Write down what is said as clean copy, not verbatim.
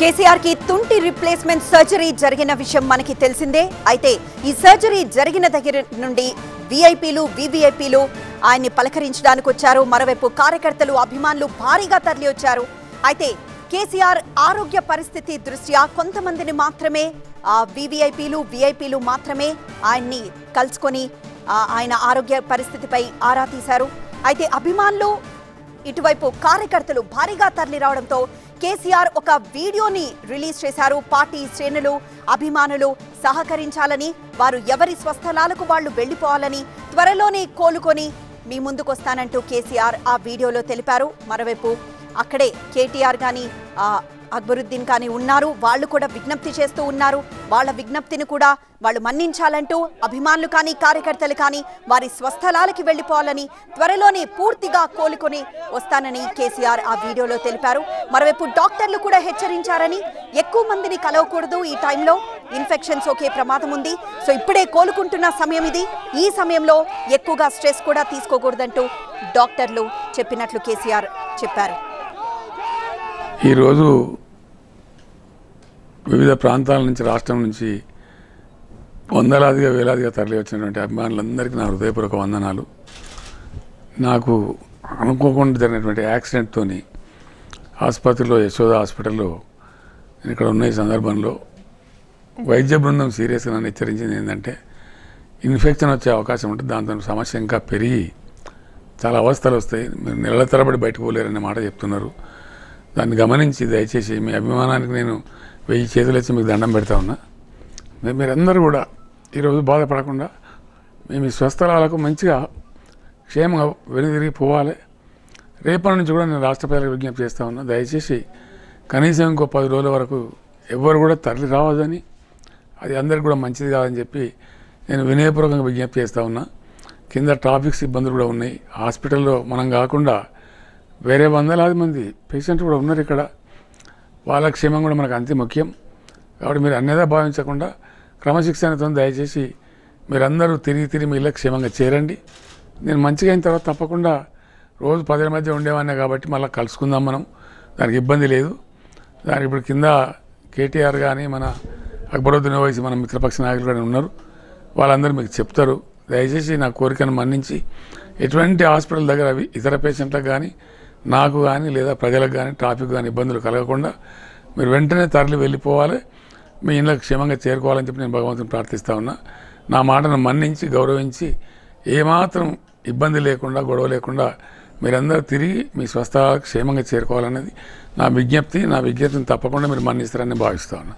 కేసీఆర్ की తుంటి replacement surgery జరిగిన విషయం మనకి తెలిసిందే। అయితే ఈ సర్జరీ జరిగిన దగ్గర నుండి విఐపీలు వివిఐపీలు ఆయన్ని పలకరించడానికి వచ్చారు। మరోవైపు కార్యకర్తలు అభిమానులు భారీగా తరలి వచ్చారు। అయితే కేసీఆర్ ఆరోగ్య పరిస్థితి దృష్ట్యా కొంతమందిని మాత్రమే వివిఐపీలు విఐపీలు మాత్రమే ఆయన్ని కలుసుకొని ఆయన ఆరోగ్య పరిస్థితిపై ఆరా తీశారు। అయితే అభిమానులు ఇటువైపు కార్యకర్తలు భారీగా తరలి రావడంతో కేసీఆర్ ఒక వీడియోని రిలీజ్ చేశారు। పార్టీ శ్రేణులు అభిమానులు సహకరించాలని, వారు ఎవరి స్వస్థలాలకు వాళ్ళు వెళ్ళిపోవాలని, త్వరలోనే కోలుకొని మీ ముందుకు వస్తానంటూ కేసీఆర్ ఆ వీడియోలో తెలిపారు। మరోవైపు అక్కడే కేటీఆర్ కానీ అక్బరుద్దీన్ కానీ ఉన్నారు, వాళ్ళు కూడా విజ్ఞప్తి చేస్తూ ఉన్నారు। వాళ్ళ విజ్ఞప్తిని కూడా వాళ్ళు మన్నించాలంటూ అభిమానులు కానీ కార్యకర్తలు కానీ వారి స్వస్థలాలకి వెళ్ళిపోవాలని, త్వరలోనే పూర్తిగా కోలుకొని వస్తానని కేసీఆర్ ఆ వీడియోలో తెలిపారు। మరోవైపు డాక్టర్లు కూడా హెచ్చరించారని, ఎక్కువ మందిని కలవకూడదు, ఈ టైంలో ఇన్ఫెక్షన్స్ ఒకే ప్రమాదం ఉంది, సో ఇప్పుడే కోలుకుంటున్న సమయం ఇది, ఈ సమయంలో ఎక్కువగా స్ట్రెస్ కూడా తీసుకోకూడదంటూ డాక్టర్లు చెప్పినట్లు కేసీఆర్ చెప్పారు। ఈరోజు వివిధ ప్రాంతాల నుంచి రాష్ట్రం నుంచి వందలాదిగా వేలాదిగా తరలి వచ్చినటువంటి అభిమానులందరికీ నా హృదయపూర్వక వందనాలు। నాకు అనుకోకుండా జరిగినటువంటి యాక్సిడెంట్తో ఆసుపత్రిలో యశోద హాస్పిటల్లో నేను ఇక్కడ ఉన్న ఈ సందర్భంలో వైద్య బృందం సీరియస్గా నన్ను హెచ్చరించింది ఏంటంటే, ఇన్ఫెక్షన్ వచ్చే అవకాశం ఉంటుంది, దాంతో సమస్య ఇంకా పెరిగి చాలా అవస్థలు వస్తాయి, మీరు నెలల తరబడి బయటకు పోలేరనే మాట చెప్తున్నారు। దాన్ని గమనించి దయచేసి మీ అభిమానానికి నేను 1000 చేతులు వచ్చి మీకు దండం పెడతా ఉన్నా। మీరందరూ కూడా ఈరోజు బాధపడకుండా మేము ఈ స్వస్థలాలకు మంచిగా క్షేమంగా వెనుదిరిగి పోవాలి। రేపటి నుంచి కూడా నేను రాష్ట్ర ప్రజలకు విజ్ఞప్తి చేస్తూ ఉన్నా, దయచేసి కనీసం ఇంకో 10 రోజుల వరకు ఎవరు కూడా తరలి రావద్దని, అది అందరికీ కూడా మంచిది కాదని చెప్పి నేను వినయపూర్వకంగా విజ్ఞప్తి చేస్తూ ఉన్నా। కింద ట్రాఫిక్ సిబ్బందులు కూడా ఉన్నాయి, హాస్పిటల్లో మనం కాకుండా వేరే వందలాది మంది పేషెంట్లు కూడా ఉన్నారు, ఇక్కడ వాళ్ళ క్షేమం కూడా మనకు అంతే ముఖ్యం కాబట్టి మీరు అన్నేదా భావించకుండా క్రమశిక్షణతో దయచేసి మీరందరూ తిరిగి మీ ఇళ్ళకి క్షేమంగా చేరండి। నేను మంచిగా అయిన తర్వాత తప్పకుండా రోజు 10 మధ్య ఉండేవాడినే కాబట్టి మళ్ళీ కలుసుకుందాం మనం, దానికి ఇబ్బంది లేదు। దానికి ఇప్పుడు కింద కేటీఆర్ కానీ మన అక్బరుద్దీన్ ఓవైసీ మన మిత్రపక్ష నాయకులు కానీ ఉన్నారు, వాళ్ళందరూ మీకు చెప్తారు। దయచేసి నా కోరికను మన్నించి ఎటువంటి హాస్పిటల్ దగ్గర ఇతర పేషెంట్లకు కానీ నాకు కానీ లేదా ప్రజలకు కానీ ట్రాఫిక్ కానీ ఇబ్బందులు కలగకుండా మీరు వెంటనే తరలి వెళ్ళిపోవాలి, మీ ఇంట్లోకి క్షేమంగా చేరుకోవాలని చెప్పి నేను భగవంతుని ప్రార్థిస్తూ ఉన్నా। నా మాటను మన్నించి గౌరవించి ఏమాత్రం ఇబ్బంది లేకుండా గొడవ లేకుండా మీరందరూ తిరిగి మీ స్వస్థ క్షేమంగా చేరుకోవాలనేది నా విజ్ఞప్తి తప్పకుండా మీరు మన్నిస్తారని భావిస్తూ ఉన్నా।